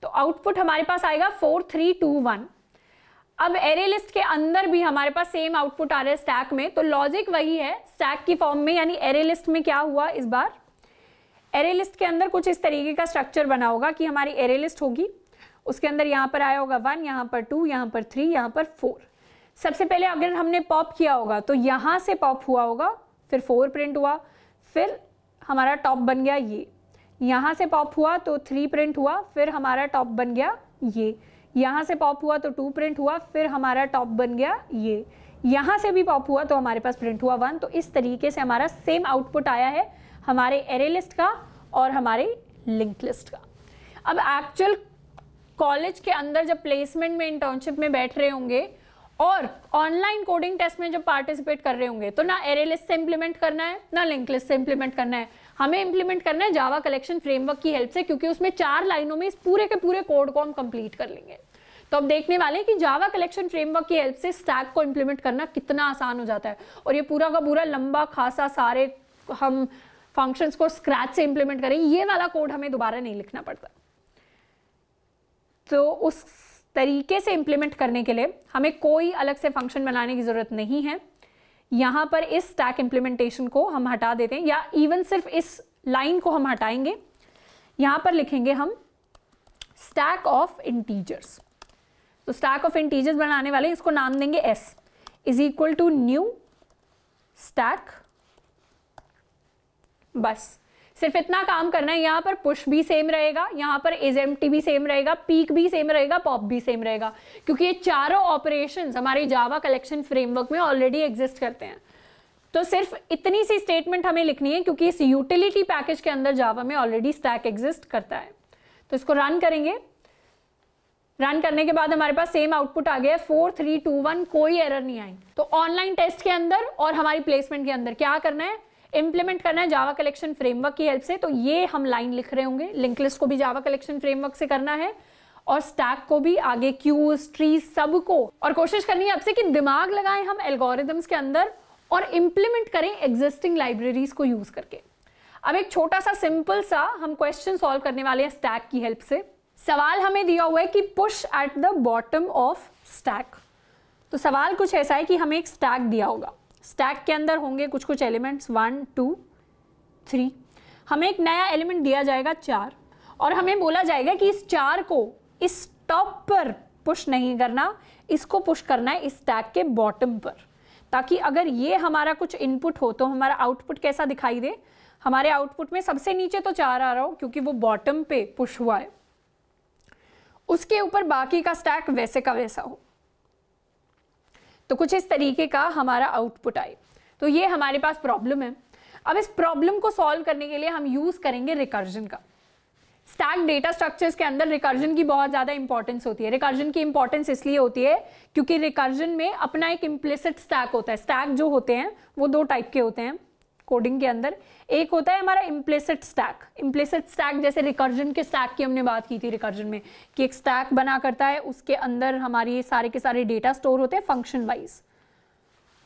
तो आउटपुट हमारे पास आएगा फोर थ्री टू वन। अब एरे लिस्ट के अंदर भी हमारे पास सेम आउटपुट आ रहा है स्टैक में, तो लॉजिक वही है। स्टैक की फॉर्म में यानी एरे लिस्ट में क्या हुआ, इस बार एरे लिस्ट के अंदर कुछ इस तरीके का स्ट्रक्चर बना होगा कि हमारी एरे लिस्ट होगी, उसके अंदर यहाँ पर आया होगा वन, यहाँ पर टू, यहाँ पर थ्री, यहाँ पर फोर। सबसे पहले अगर हमने पॉप किया होगा तो यहाँ से पॉप हुआ होगा, फिर फोर प्रिंट हुआ, फिर हमारा टॉप बन गया ये। यहाँ से पॉप हुआ तो थ्री प्रिंट हुआ, फिर हमारा टॉप बन गया ये। यहाँ से पॉप हुआ तो टू प्रिंट हुआ, फिर हमारा टॉप बन गया ये। यहाँ से भी पॉप हुआ तो हमारे पास प्रिंट हुआ वन। तो इस तरीके से हमारा सेम आउटपुट आया है हमारे एरे लिस्ट का और हमारे लिंक्ड लिस्ट का। अब एक्चुअल कॉलेज के अंदर जब प्लेसमेंट में, इंटर्नशिप में बैठ रहे होंगे और ऑनलाइन कोडिंग टेस्ट में जब पार्टिसिपेट कर रहे होंगे, तो ना एरे लिस्ट से इम्प्लीमेंट करना है ना लिंक्ड लिस्ट से इम्प्लीमेंट करना है। हमें इम्प्लीमेंट करना है जावा कलेक्शन फ्रेमवर्क की हेल्प से, क्योंकि उसमें चार लाइनों में इस पूरे के पूरे कोड को हम कंप्लीट कर लेंगे। तो अब देखने वाले हैं कि जावा कलेक्शन फ्रेमवर्क की हेल्प से स्टैक को इम्प्लीमेंट करना कितना आसान हो जाता है। और ये पूरा का पूरा लंबा खासा सारे हम फंक्शंस को स्क्रैच से इम्प्लीमेंट करें, ये वाला कोड हमें दोबारा नहीं लिखना पड़ता। तो उस तरीके से इम्प्लीमेंट करने के लिए हमें कोई अलग से फंक्शन बनाने की ज़रूरत नहीं है। यहाँ पर इस स्टैक इम्प्लीमेंटेशन को हम हटा देते हैं, या इवन सिर्फ इस लाइन को हम हटाएंगे। यहाँ पर लिखेंगे हम स्टैक ऑफ इंटीजर्स। तो स्टैक ऑफ इंटीजर्स बनाने वाले, इसको नाम देंगे S, is equal to new stack. बस सिर्फ इतना काम करना है। यहाँ पर पुश भी सेम रहेगा, यहाँ पर इज एम्प्टी भी सेम रहेगा, पीक भी सेम रहेगा, पॉप भी सेम रहेगा, क्योंकि ये चारों ऑपरेशंस हमारे जावा कलेक्शन फ्रेमवर्क में ऑलरेडी एग्जिस्ट करते हैं। तो सिर्फ इतनी सी स्टेटमेंट हमें लिखनी है क्योंकि इस यूटिलिटी पैकेज के अंदर जावा में ऑलरेडी स्टैक एग्जिस्ट करता है। तो इसको रन करेंगे। रन करने के बाद हमारे पास सेम आउटपुट आ गया, फोर थ्री टू वन, कोई एरर नहीं आई। तो ऑनलाइन टेस्ट के अंदर और हमारी प्लेसमेंट के अंदर क्या करना है, इम्प्लीमेंट करना है जावा कलेक्शन फ्रेमवर्क की हेल्प से। तो ये हम लाइन लिख रहे होंगे, लिंक लिस्ट को भी जावा कलेक्शन फ्रेमवर्क से करना है और स्टैक को भी, आगे क्यूज, ट्रीज, सबको। और कोशिश करनी है आपसे कि दिमाग लगाएं हम एल्गोरिदम्स के अंदर और इम्प्लीमेंट करें एग्जिस्टिंग लाइब्रेरीज को यूज करके। अब एक छोटा सा सिंपल सा हम क्वेश्चन सॉल्व करने वाले हैं स्टैक की हेल्प से। सवाल हमें दिया हुआ है कि push at the bottom of stack. तो सवाल कुछ ऐसा है कि हमें एक स्टैक दिया होगा, स्टैक के अंदर होंगे कुछ कुछ एलिमेंट्स वन टू थ्री, हमें एक नया एलिमेंट दिया जाएगा चार, और हमें बोला जाएगा कि इस चार को इस टॉप पर पुश नहीं करना, इसको पुश करना है इस स्टैक के बॉटम पर, ताकि अगर ये हमारा कुछ इनपुट हो तो हमारा आउटपुट कैसा दिखाई दे। हमारे आउटपुट में सबसे नीचे तो चार आ रहा हो क्योंकि वो बॉटम पे पुश हुआ है, उसके ऊपर बाकी का स्टैक वैसे का वैसा हो। तो कुछ इस तरीके का हमारा आउटपुट आए। तो ये हमारे पास प्रॉब्लम है। अब इस प्रॉब्लम को सॉल्व करने के लिए हम यूज करेंगे रिकर्जन का। स्टैक डेटा स्ट्रक्चर्स के अंदर रिकर्जन की बहुत ज्यादा इंपॉर्टेंस होती है। रिकर्जन की इंपॉर्टेंस इसलिए होती है क्योंकि रिकर्जन में अपना एक इम्प्लिसिट स्टैक होता है। स्टैक जो होते हैं वो दो टाइप के होते हैं कोडिंग के अंदर, एक होता है हमारा इम्प्लिसिट स्टैक। इम्प्लिसिट स्टैक जैसे रिकर्जन के स्टैक की हमने बात की थी रिकर्जन में, कि एक स्टैक बना करता है, उसके अंदर हमारे सारे के सारे डेटा स्टोर होते हैं फंक्शन वाइज।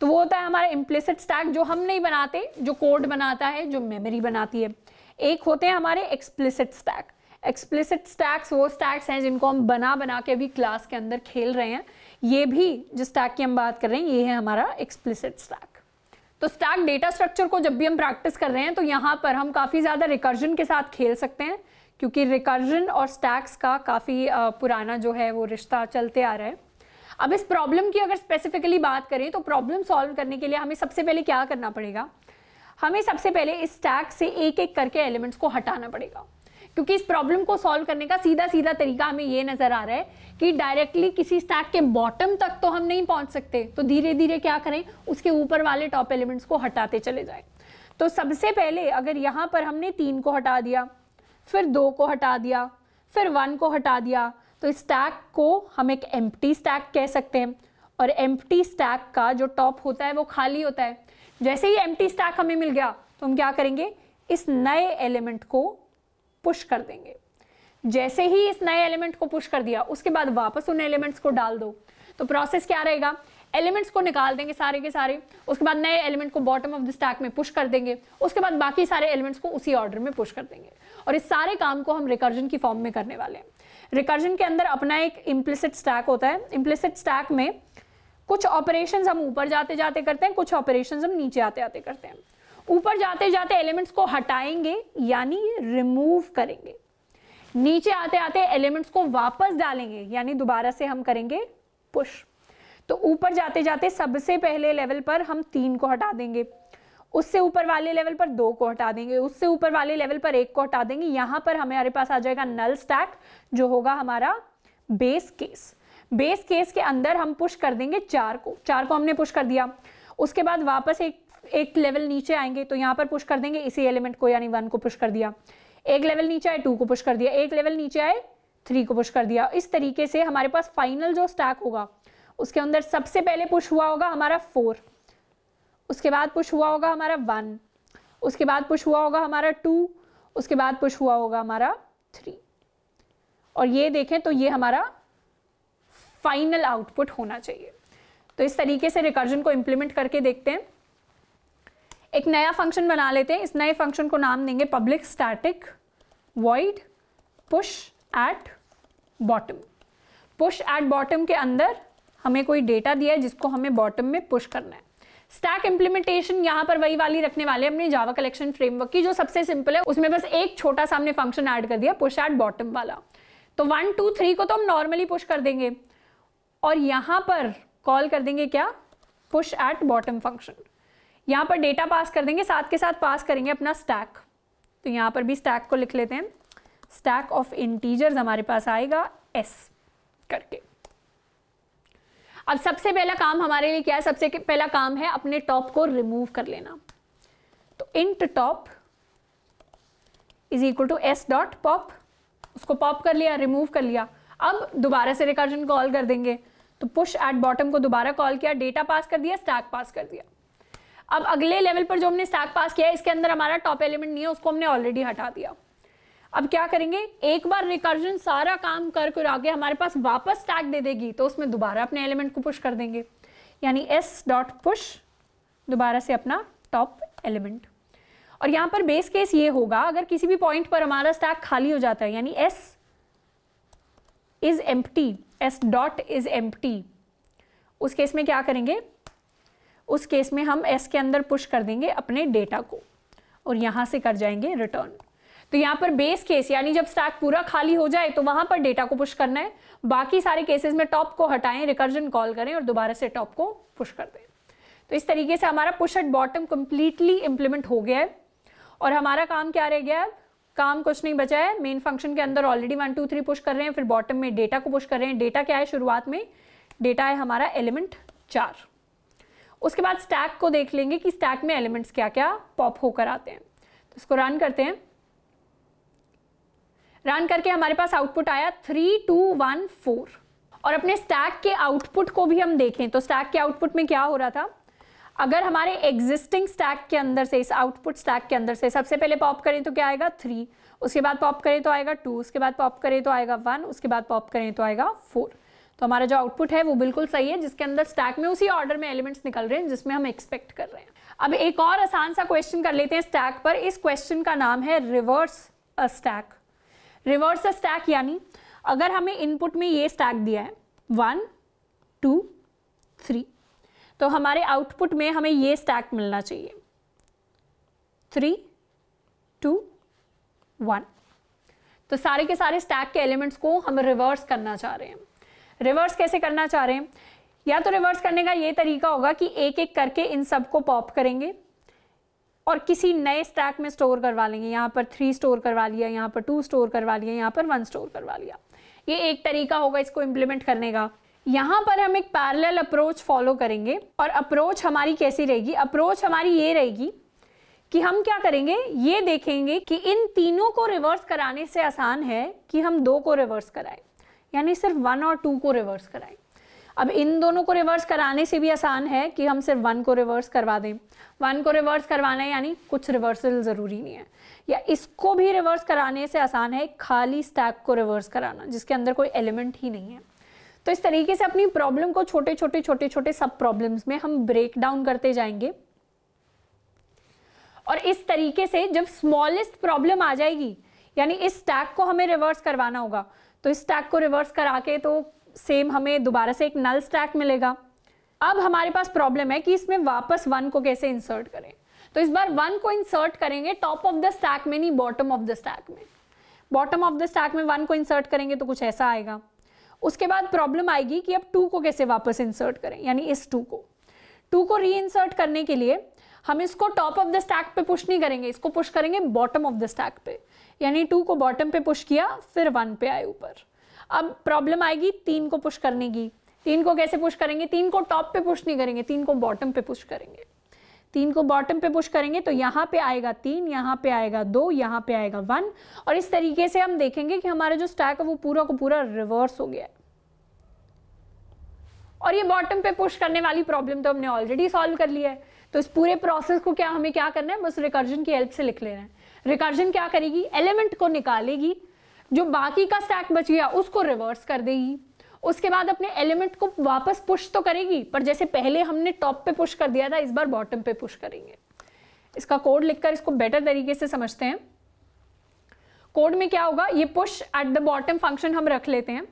तो वो होता है हमारा इम्प्लिसिट स्टैक जो हम नहीं बनाते, जो कोड बनाता है, जो मेमोरी बनाती है। एक होते हैं हमारे एक्सप्लिसिट स्टैक। एक्सप्लिसिट स्टैक्स वो स्टैक्स हैं जिनको हम बना बना के अभी क्लास के अंदर खेल रहे हैं। ये भी जिस स्टैक की हम बात कर रहे हैं ये है हमारा एक्सप्लिसिट स्टैक। तो स्टैक डेटा स्ट्रक्चर को जब भी हम प्रैक्टिस कर रहे हैं तो यहाँ पर हम काफ़ी ज़्यादा रिकर्जन के साथ खेल सकते हैं, क्योंकि रिकर्जन और स्टैक्स का काफ़ी पुराना जो है वो रिश्ता चलते आ रहा है। अब इस प्रॉब्लम की अगर स्पेसिफिकली बात करें तो प्रॉब्लम सॉल्व करने के लिए हमें सबसे पहले क्या करना पड़ेगा, हमें सबसे पहले इस स्टैक से एक एक करके एलिमेंट्स को हटाना पड़ेगा। क्योंकि इस प्रॉब्लम को सॉल्व करने का सीधा सीधा तरीका हमें ये नज़र आ रहा है कि डायरेक्टली किसी स्टैक के बॉटम तक तो हम नहीं पहुंच सकते, तो धीरे धीरे क्या करें, उसके ऊपर वाले टॉप एलिमेंट्स को हटाते चले जाएं। तो सबसे पहले अगर यहाँ पर हमने तीन को हटा दिया, फिर दो को हटा दिया, फिर वन को हटा दिया, तो इस स्टैक को हम एक एम्प्टी स्टैक कह सकते हैं। और एम्प्टी स्टैक का जो टॉप होता है वो खाली होता है। जैसे ही एम्प्टी स्टैक हमें मिल गया तो हम क्या करेंगे, इस नए एलिमेंट को पुश कर देंगे। जैसे ही इस नए एलिमेंट को पुश कर दिया उसके बाद वापस उन एलिमेंट्स को डाल दो। तो प्रोसेस क्या रहेगा, एलिमेंट्स को निकाल देंगे सारे के सारे, उसके बाद नए एलिमेंट को बॉटम ऑफ द स्टैक में पुश कर देंगे, उसके बाद बाकी सारे एलिमेंट्स को उसी ऑर्डर में पुश कर देंगे। और इस सारे काम को हम रिकर्जन की फॉर्म में करने वाले हैं। रिकर्जन के अंदर अपना एक इम्प्लिसिट स्टैक होता है। इम्प्लिसिट स्टैक में कुछ ऑपरेशंस हम ऊपर जाते जाते करते हैं, कुछ ऑपरेशंस हम नीचे आते आते करते हैं। ऊपर जाते जाते एलिमेंट्स को हटाएंगे यानी रिमूव करेंगे, नीचे आते आते एलिमेंट्स को वापस डालेंगे यानी दोबारा से हम करेंगे पुश। तो ऊपर जाते जाते सबसे पहले लेवल पर हम तीन को हटा देंगे, उससे ऊपर वाले लेवल पर दो को हटा देंगे, उससे ऊपर वाले लेवल पर एक को हटा देंगे। यहाँ पर हमारे पास आ जाएगा नल स्टैक जो होगा हमारा बेस केस। बेस केस के अंदर हम पुश कर देंगे चार को, चार को हमने पुश कर दिया, उसके बाद वापस एक एक लेवल नीचे आएंगे तो यहाँ पर पुश कर देंगे इसी एलिमेंट को यानी वन को पुश कर दिया। एक लेवल नीचे आए टू को पुश कर दिया, एक लेवल नीचे आए थ्री को पुश कर दिया। इस तरीके से हमारे पास फाइनल जो स्टैक होगा उसके अंदर सबसे पहले पुश हुआ होगा हमारा फोर, उसके बाद पुश हुआ होगा हमारा वन, उसके बाद पुश हुआ होगा हमारा टू, उसके बाद पुश हुआ होगा हमारा थ्री। और ये देखें तो ये हमारा फाइनल आउटपुट होना चाहिए। तो इस तरीके से रिकर्जन को इम्प्लीमेंट करके देखते हैं। एक नया फंक्शन बना लेते हैं। इस नए फंक्शन को नाम देंगे public static void push at bottom. Push at bottom के अंदर हमें कोई डेटा दिया है जिसको हमें बॉटम में पुश करना है। स्टैक इम्प्लीमेंटेशन यहाँ पर वही वाली रखने वाले हैं हमने जावा कलेक्शन फ्रेमवर्क की, जो सबसे सिंपल है। उसमें बस एक छोटा सा हमने फंक्शन ऐड कर दिया पुश एट बॉटम वाला। तो वन टू थ्री को तो हम नॉर्मली पुश कर देंगे और यहाँ पर कॉल कर देंगे क्या, पुश एट बॉटम फंक्शन। यहाँ पर डेटा पास कर देंगे, साथ के साथ पास करेंगे अपना स्टैक। तो यहाँ पर भी स्टैक को लिख लेते हैं, स्टैक ऑफ इंटीजर्स हमारे पास आएगा एस करके। अब सबसे पहला काम हमारे लिए क्या है, सबसे पहला काम है अपने टॉप को रिमूव कर लेना। तो int top is equal to S dot pop, उसको पॉप कर लिया, रिमूव कर लिया। अब दोबारा से रिकर्जन कॉल कर देंगे, तो पुश एट बॉटम को दोबारा कॉल किया, डेटा पास कर दिया, स्टैक पास कर दिया। अब अगले लेवल पर जो हमने स्टैक पास किया है इसके अंदर हमारा टॉप एलिमेंट नहीं है, उसको हमने ऑलरेडी हटा दिया। अब क्या करेंगे, एक बार रिकर्जन सारा काम कर कर आगे हमारे पास वापस स्टैक दे देगी तो उसमें दोबारा अपने एलिमेंट को पुश कर देंगे यानी एस डॉट पुश दोबारा से अपना टॉप एलिमेंट। और यहाँ पर बेस केस ये होगा, अगर किसी भी पॉइंट पर हमारा स्टैक खाली हो जाता है, यानी s is empty, s dot is empty, उस केस में क्या करेंगे, उस केस में हम s के अंदर पुश कर देंगे अपने डेटा को और यहाँ से कर जाएंगे रिटर्न। तो यहाँ पर बेस केस यानी जब स्टैक पूरा खाली हो जाए तो वहाँ पर डेटा को पुश करना है, बाकी सारे केसेस में टॉप को हटाएं, रिकर्जन कॉल करें और दोबारा से टॉप को पुश कर दें। तो इस तरीके से हमारा push at bottom completely implement हो गया है। और हमारा काम क्या रह गया है, काम कुछ नहीं बचा है। मेन फंक्शन के अंदर already one two three push कर रहे हैं, फिर बॉटम में डेटा को पुश कर रहे हैं। डेटा क्या है, शुरुआत में डेटा है हमारा एलिमेंट चार। उसके बाद स्टैक को देख लेंगे कि स्टैक में एलिमेंट्स क्या क्या पॉप होकर आते हैं। तो इसको रन करते हैं। रन करके हमारे पास आउटपुट आया थ्री टू वन फोर। और अपने स्टैक के आउटपुट को भी हम देखें तो स्टैक के आउटपुट में क्या हो रहा था। अगर हमारे एग्जिस्टिंग स्टैक के अंदर से, इस आउटपुट स्टैक के अंदर से सबसे पहले पॉप करें तो क्या आएगा थ्री, उसके बाद पॉप करें तो आएगा टू, उसके बाद पॉप करें तो आएगा वन, उसके बाद पॉप करें तो आएगा फोर। तो हमारा जो आउटपुट है वो बिल्कुल सही है, जिसके अंदर स्टैक में उसी ऑर्डर में एलिमेंट्स निकल रहे हैं जिसमें हम एक्सपेक्ट कर रहे हैं। अब एक और आसान सा क्वेश्चन कर लेते हैं स्टैक पर। इस क्वेश्चन का नाम है reverse a stack. Reverse a stack यानी अगर हमें इनपुट में ये स्टैक दिया है वन टू थ्री, तो हमारे आउटपुट में हमें ये स्टैक मिलना चाहिए थ्री टू वन। तो सारे के सारे स्टैक के एलिमेंट्स को हम रिवर्स करना चाह रहे हैं। रिवर्स कैसे करना चाह रहे हैं, या तो रिवर्स करने का ये तरीका होगा कि एक एक करके इन सब को पॉप करेंगे और किसी नए स्टैक में स्टोर करवा लेंगे। यहाँ पर थ्री स्टोर करवा लिया, यहाँ पर टू स्टोर करवा लिया, यहाँ पर वन स्टोर करवा लिया। ये एक तरीका होगा इसको इम्प्लीमेंट करने का। यहाँ पर हम एक पैरेलल अप्रोच फॉलो करेंगे। और अप्रोच हमारी कैसी रहेगी, अप्रोच हमारी ये रहेगी कि हम क्या करेंगे, ये देखेंगे कि इन तीनों को रिवर्स कराने से आसान है कि हम दो को रिवर्स कराएं, यानी सिर्फ वन और टू को रिवर्स कराएं। अब इन दोनों को रिवर्स कराने से भी आसान है कि हम सिर्फ वन को रिवर्स करवा दें। वन को रिवर्स करवाना है यानी कुछ रिवर्सल ज़रूरी नहीं है। या इसको भी रिवर्स कराने से आसान है खाली स्टैक को रिवर्स कराना, जिसके अंदर कोई एलिमेंट ही नहीं है। तो इस तरीके से अपनी प्रॉब्लम को छोटे छोटे छोटे छोटे सब प्रॉब्लम्स में हम ब्रेक डाउन करते जाएंगे। और इस तरीके से जब स्मॉलेस्ट प्रॉब्लम आ जाएगी, यानी इस स्टैक को हमें रिवर्स करवाना होगा, तो इस स्टैक को रिवर्स करा के तो सेम हमें दोबारा से एक नल स्टैक मिलेगा। अब हमारे पास प्रॉब्लम है कि इसमें वापस वन को कैसे इंसर्ट करें। तो इस बार वन को इंसर्ट करेंगे टॉप ऑफ द स्टैक में, नहीं बॉटम ऑफ द स्टैक में। बॉटम ऑफ द स्टैक में वन को इंसर्ट करेंगे तो कुछ ऐसा आएगा। उसके बाद प्रॉब्लम आएगी कि अब टू को कैसे वापस इंसर्ट करें, यानी इस टू को टू को री इंसर्ट करने के लिए हम इसको टॉप ऑफ द स्टैक पे पुश नहीं करेंगे, इसको पुश करेंगे बॉटम ऑफ द स्टैक पे। यानी टू को बॉटम पे पुश किया, फिर वन पे आए ऊपर। अब प्रॉब्लम आएगी तीन को पुश करने की। तीन को कैसे पुश करेंगे, तीन को टॉप पे पुश नहीं करेंगे, तीन को बॉटम पे पुश करेंगे। तीन को बॉटम पे पुश करेंगे तो यहाँ पे आएगा तीन, यहाँ पे आएगा दो, यहाँ पे आएगा वन। और इस तरीके से हम देखेंगे कि हमारा जो स्टैक है वो पूरा को पूरा रिवर्स हो गया है। और ये बॉटम पे पुश करने वाली प्रॉब्लम तो हमने ऑलरेडी सॉल्व कर लिया है। तो इस पूरे प्रोसेस को क्या हमें क्या करना है, बस रिकर्जन की हेल्प से लिख लेना है। रिकर्जन क्या करेगी, एलिमेंट को निकालेगी, जो बाकी का स्टैक बच गया उसको रिवर्स कर देगी। उसके बाद अपने एलिमेंट को वापस पुश तो करेगी, पर जैसे पहले हमने टॉप पे पुश कर दिया था, इस बार बॉटम पे पुश करेंगे। इसका कोड लिखकर इसको बेटर तरीके से समझते हैं। कोड में क्या होगा, ये push at the bottom function हम रख लेते हैं।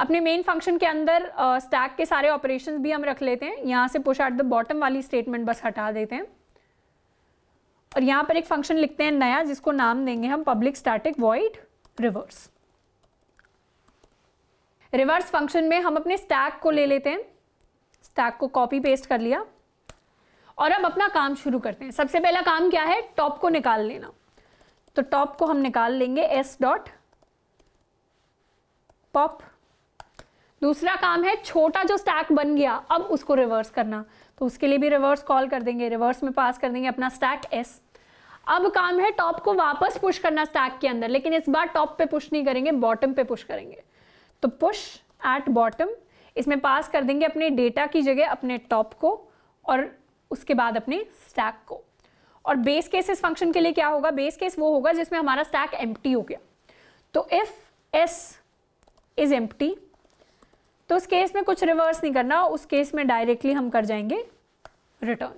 अपने मेन फंक्शन के अंदर स्टैक uh, के सारे ऑपरेशंस भी हम रख लेते हैं। यहाँ से पुश एट द बॉटम वाली स्टेटमेंट बस हटा देते हैं। और यहाँ पर एक फंक्शन लिखते हैं नया, जिसको नाम देंगे हम public static void reverse. Reverse function में हम अपने स्टैक को ले लेते हैं। स्टैक को कॉपी पेस्ट कर लिया और अब अपना काम शुरू करते हैं। सबसे पहला काम क्या है, टॉप को निकाल लेना। तो टॉप को हम निकाल लेंगे s डॉट पॉप। दूसरा काम है छोटा जो स्टैक बन गया अब उसको रिवर्स करना, तो उसके लिए भी रिवर्स कॉल कर देंगे। रिवर्स में पास कर देंगे अपना स्टैक s। अब काम है टॉप को वापस पुश करना स्टैक के अंदर, लेकिन इस बार टॉप पे पुश नहीं करेंगे, बॉटम पे पुश करेंगे। तो पुश एट बॉटम, इसमें पास कर देंगे अपने डेटा की जगह अपने टॉप को और उसके बाद अपने स्टैक को। और बेस केस इस फंक्शन के लिए क्या होगा, बेस केस वो होगा जिसमें हमारा स्टैक एम्प्टी हो गया। तो इफ s इज एम्प्टी, तो उस केस में कुछ रिवर्स नहीं करना, उस केस में डायरेक्टली हम कर जाएंगे रिटर्न।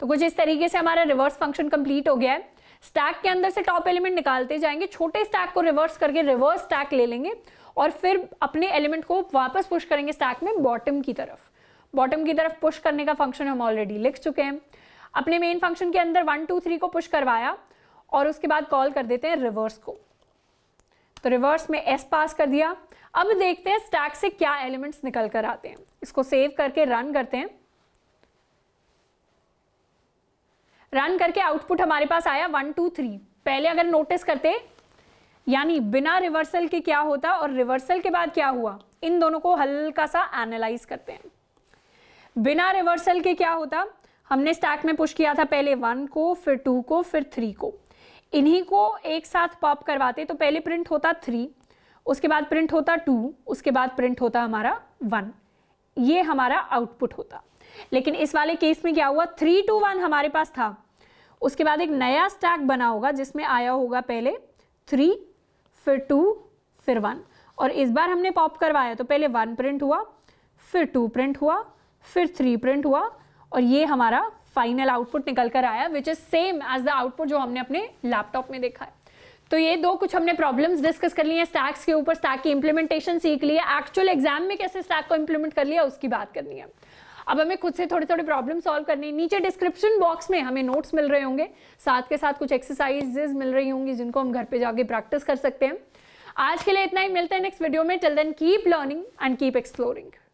तो कुछ इस तरीके से हमारा रिवर्स फंक्शन कंप्लीट हो गया है। स्टैक के अंदर से टॉप एलिमेंट निकालते जाएंगे, छोटे स्टैक को रिवर्स करके रिवर्स स्टैक ले लेंगे और फिर अपने एलिमेंट को वापस पुश करेंगे स्टैक में बॉटम की तरफ। बॉटम की तरफ पुश करने का फंक्शन हम ऑलरेडी लिख चुके हैं। अपने मेन फंक्शन के अंदर वन टू थ्री को पुश करवाया और उसके बाद कॉल कर देते हैं रिवर्स को। तो रिवर्स में एस पास कर दिया। अब देखते हैं स्टैक से क्या एलिमेंट्स निकल कर आते हैं। इसको सेव करके रन करते हैं। रन करके आउटपुट हमारे पास आया वन टू थ्री। पहले अगर नोटिस करते यानी बिना रिवर्सल के क्या होता और रिवर्सल के बाद क्या हुआ, इन दोनों को हल्का सा एनालाइज करते हैं। बिना रिवर्सल के क्या होता, हमने स्टैक में पुश किया था पहले वन को, फिर टू को, फिर थ्री को। इन्हीं को एक साथ पॉप करवाते तो पहले प्रिंट होता थ्री, उसके बाद प्रिंट होता टू, उसके बाद प्रिंट होता हमारा वन। ये हमारा आउटपुट होता। लेकिन इस वाले केस में क्या हुआ, थ्री टू वन हमारे पास था, उसके बाद एक नया स्टैक बना होगा जिसमें आया होगा पहले थ्री, फिर टू, फिर वन। और इस बार हमने पॉप करवाया तो पहले वन प्रिंट हुआ, फिर टू प्रिंट हुआ, फिर थ्री प्रिंट हुआ और ये हमारा फाइनल आउटपुट निकल कर आया, which is same as the output जो हमने अपने लैपटॉप में देखा है। तो ये दो कुछ हमने प्रॉब्लम्स डिस्कस कर ली हैं स्टैक्स के ऊपर, स्टैक की इंप्लीमेंटेशन सीख ली है, एक्चुअल एग्जाम में कैसे स्टैक को इंप्लीमेंट कर लिया उसकी बात करनी है। अब हमें खुद से थोड़े थोड़े प्रॉब्लम सॉल्व करनी है। नीचे डिस्क्रिप्शन बॉक्स में हमें नोट्स मिल रहे होंगे, साथ के साथ कुछ एक्सरसाइजेज मिल रही होंगी जिनको हम घर पे जाके प्रैक्टिस कर सकते हैं। आज के लिए इतना ही, मिलते हैं नेक्स्ट वीडियो में। Till then keep learning and keep exploring.